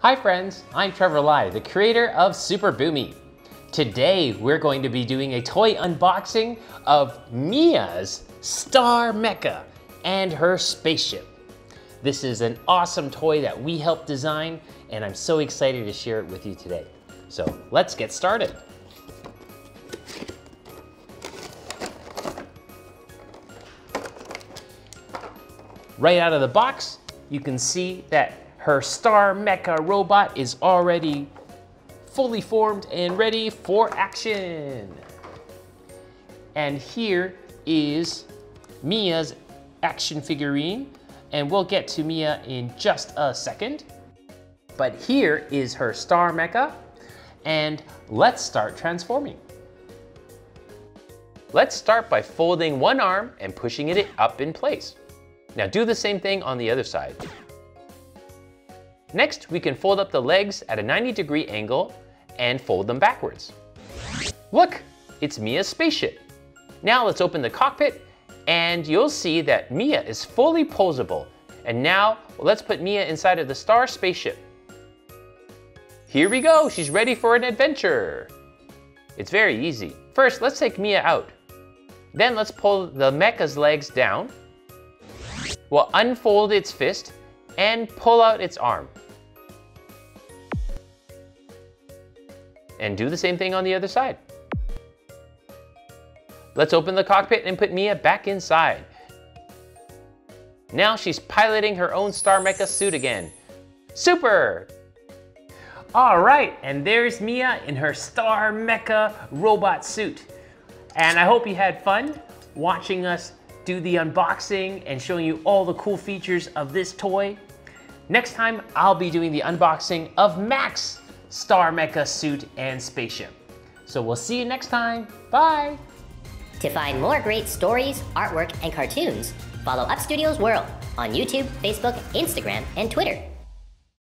Hi friends, I'm Trevor Lai, the creator of Super BOOMi. Today we're going to be doing a toy unboxing of Mia's Star Mecha and her spaceship. This is an awesome toy that we helped design, and I'm so excited to share it with you today. So let's get started. Right out of the box, you can see that her Star Mecha robot is already fully formed and ready for action. And here is Mia's action figurine, and we'll get to Mia in just a second. But here is her Star Mecha, and let's start transforming. Let's start by folding one arm and pushing it up in place. Now do the same thing on the other side. Next, we can fold up the legs at a 90-degree angle and fold them backwards. Look, it's Mia's spaceship. Now let's open the cockpit and you'll see that Mia is fully posable. And now let's put Mia inside of the Star spaceship. Here we go, she's ready for an adventure. It's very easy. First, let's take Mia out. Then let's pull the mecha's legs down. We'll unfold its fist and pull out its arm. And do the same thing on the other side. Let's open the cockpit and put Mia back inside. Now she's piloting her own Star Mecha suit again. Super! All right, and there's Mia in her Star Mecha robot suit. And I hope you had fun watching us do the unboxing and showing you all the cool features of this toy. Next time, I'll be doing the unboxing of Max's Star Mecha suit and spaceship. So we'll see you next time. Bye. To find more great stories, artwork, and cartoons, follow Up Studios World on YouTube, Facebook, Instagram, and Twitter.